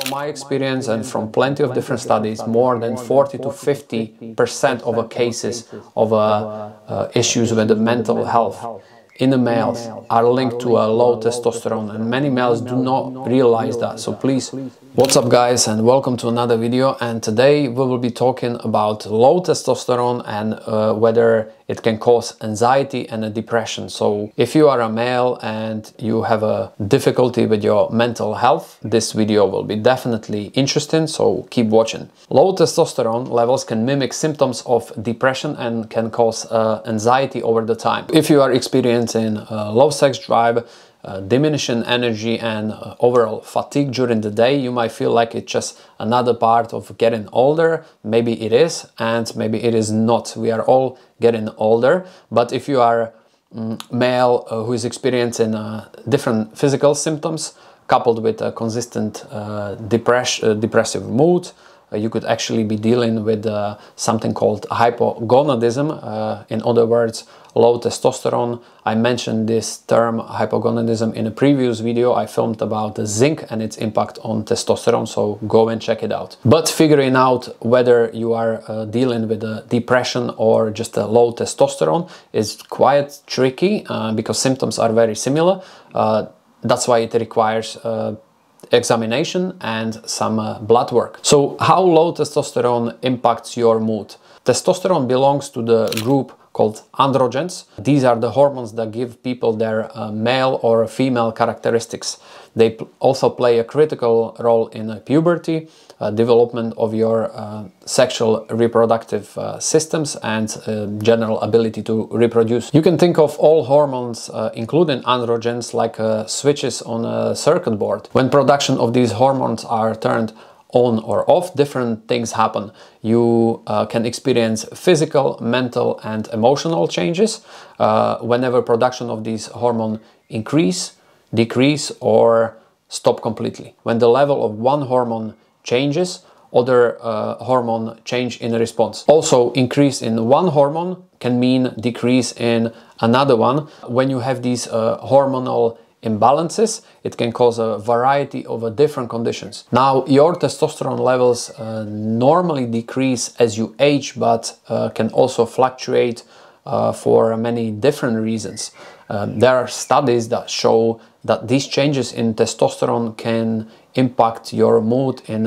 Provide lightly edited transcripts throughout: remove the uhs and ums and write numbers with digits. From my experience and from plenty of different studies, more than 40 to 50% of the cases of issues with the mental health in the males are linked to a low testosterone, and many males do not realize that. So please, what's up guys, and welcome to another video. And today we will be talking about low testosterone and whether it can cause anxiety and depression. So if you are a male and you have a difficulty with your mental health, this video will be definitely interesting, so keep watching. Low testosterone levels can mimic symptoms of depression and can cause anxiety over the time. If you are experiencing low sex drive, diminishing energy and overall fatigue during the day, you might feel like it's just another part of getting older. Maybe it is, and maybe it is not. We are all getting older. But if you are male who is experiencing different physical symptoms coupled with a consistent depressive mood, you could actually be dealing with something called hypogonadism. In other words, low testosterone. I mentioned this term hypogonadism in a previous video I filmed about zinc and its impact on testosterone, so go and check it out. But figuring out whether you are dealing with a depression or just a low testosterone is quite tricky because symptoms are very similar. That's why it requires examination and some blood work. So how low testosterone impacts your mood? Testosterone belongs to the group called androgens. These are the hormones that give people their male or female characteristics. They also play a critical role in puberty, development of your sexual reproductive systems, and general ability to reproduce. You can think of all hormones, including androgens, like switches on a circuit board. When production of these hormones are turned on or off, different things happen. You can experience physical, mental and emotional changes whenever production of these hormones increase, decrease or stop completely. When the level of one hormone changes, other hormone change in response. Also, increase in one hormone can mean decrease in another one. When you have these hormonal imbalances, it can cause a variety of different conditions. Now, your testosterone levels normally decrease as you age, but can also fluctuate for many different reasons. There are studies that show that these changes in testosterone can impact your mood in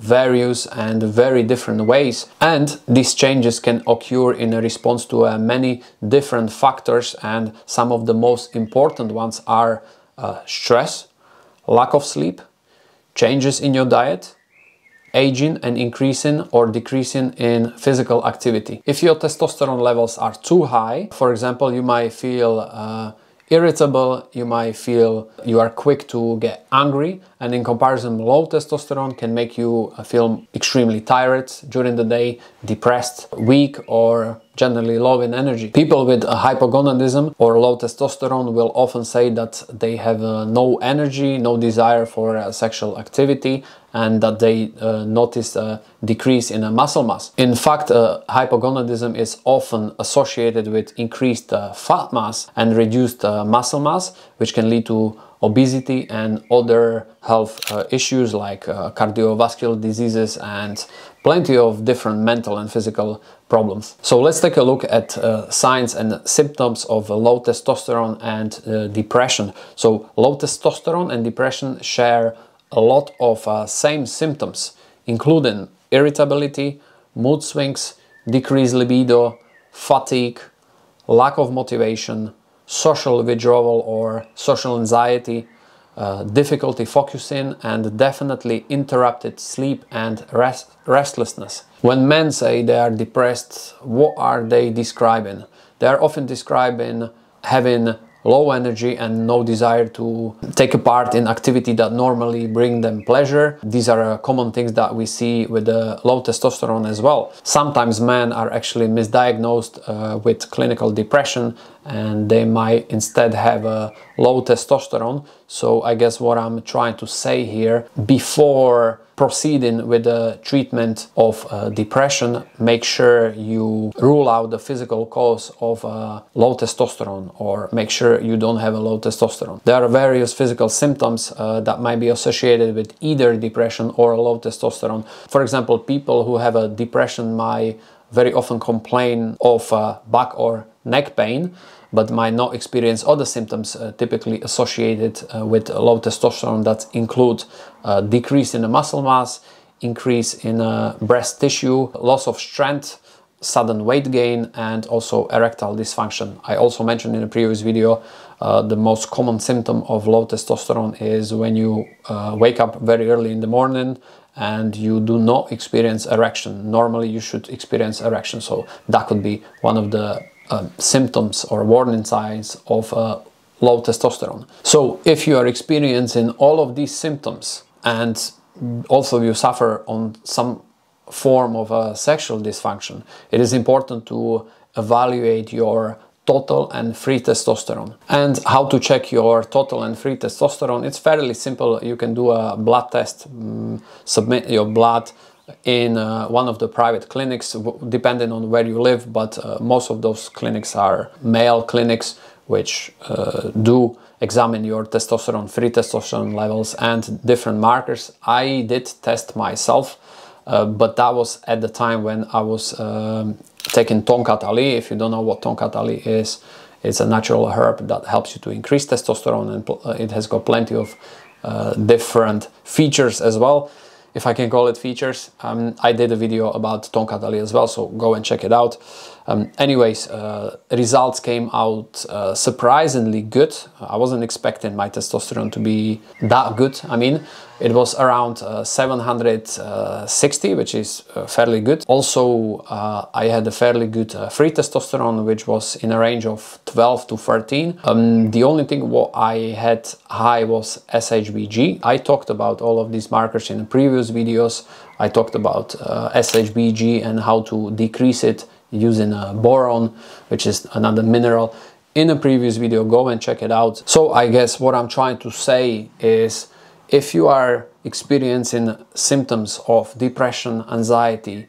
various and very different ways, and these changes can occur in response to many different factors, and some of the most important ones are stress, lack of sleep, changes in your diet, aging and increasing or decreasing in physical activity. If your testosterone levels are too high, for example, you might feel irritable, you might feel you are quick to get angry, and in comparison, low testosterone can make you feel extremely tired during the day, depressed, weak or generally low in energy. People with hypogonadism or low testosterone will often say that they have no energy, no desire for sexual activity, and that they notice a decrease in muscle mass. In fact, hypogonadism is often associated with increased fat mass and reduced muscle mass, which can lead to obesity and other health issues like cardiovascular diseases and plenty of different mental and physical problems. So let's take a look at signs and symptoms of low testosterone and depression. So low testosterone and depression share a lot of same symptoms, including irritability, mood swings, decreased libido, fatigue, lack of motivation, social withdrawal or social anxiety, difficulty focusing, and definitely interrupted sleep and restlessness. When men say they are depressed, what are they describing? They are often describing having low energy and no desire to take a part in activity that normally bring them pleasure. These are common things that we see with low testosterone as well. Sometimes men are actually misdiagnosed with clinical depression and they might instead have a low testosterone. So I guess what I'm trying to say here, before proceeding with the treatment of depression, make sure you rule out the physical cause of low testosterone, or make sure you don't have a low testosterone. There are various physical symptoms that might be associated with either depression or low testosterone. For example, people who have a depression might very often complain of back or neck pain, but might not experience other symptoms typically associated with low testosterone that include decrease in the muscle mass, increase in breast tissue, loss of strength, sudden weight gain, and also erectile dysfunction. I also mentioned in a previous video the most common symptom of low testosterone is when you wake up very early in the morning and you do not experience erection. Normally you should experience erection, so that could be one of the symptoms or warning signs of low testosterone. So if you are experiencing all of these symptoms and also you suffer on some form of sexual dysfunction, it is important to evaluate your total and free testosterone. And how to check your total and free testosterone? It's fairly simple. You can do a blood test, submit your blood in one of the private clinics, depending on where you live, but most of those clinics are male clinics, which do examine your testosterone, free testosterone levels and different markers. I did test myself, but that was at the time when I was taking Tongkat Ali. If you don't know what Tongkat Ali is, it's a natural herb that helps you to increase testosterone, and it has got plenty of different features as well, if I can call it features. I did a video about Tongkat Ali as well, so go and check it out. Anyways, results came out surprisingly good. I wasn't expecting my testosterone to be that good. I mean, it was around 760, which is fairly good. Also, I had a fairly good free testosterone, which was in a range of 12 to 13. The only thing what I had high was SHBG. I talked about all of these markers in the previous videos. I talked about SHBG and how to decrease it using boron, which is another mineral, in a previous video. Go and check it out. So I guess what I'm trying to say is, if you are experiencing symptoms of depression, anxiety,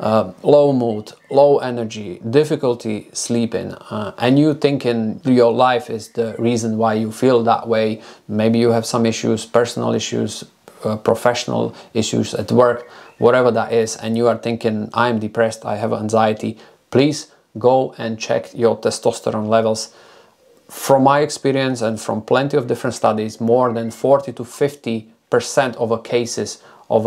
low mood, low energy, difficulty sleeping, and you thinking your life is the reason why you feel that way, maybe you have some issues, personal issues, professional issues at work, whatever that is, and you are thinking, I'm depressed, I have anxiety, please go and check your testosterone levels. From my experience and from plenty of different studies, more than 40 to 50% of cases of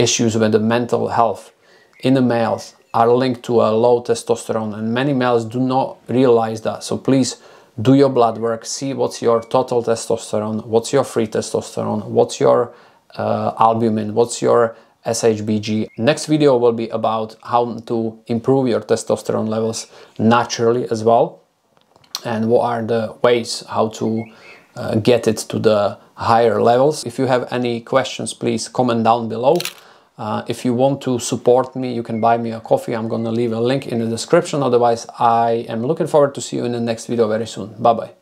issues with the mental health in the males are linked to a low testosterone, and many males do not realize that. So please do your blood work, see what's your total testosterone, what's your free testosterone, what's your albumin, what's your SHBG. Next video will be about how to improve your testosterone levels naturally as well, and what are the ways how to get it to the higher levels. If you have any questions, please comment down below. If you want to support me, you can buy me a coffee. I'm gonna leave a link in the description. Otherwise, I am looking forward to see you in the next video very soon. Bye bye.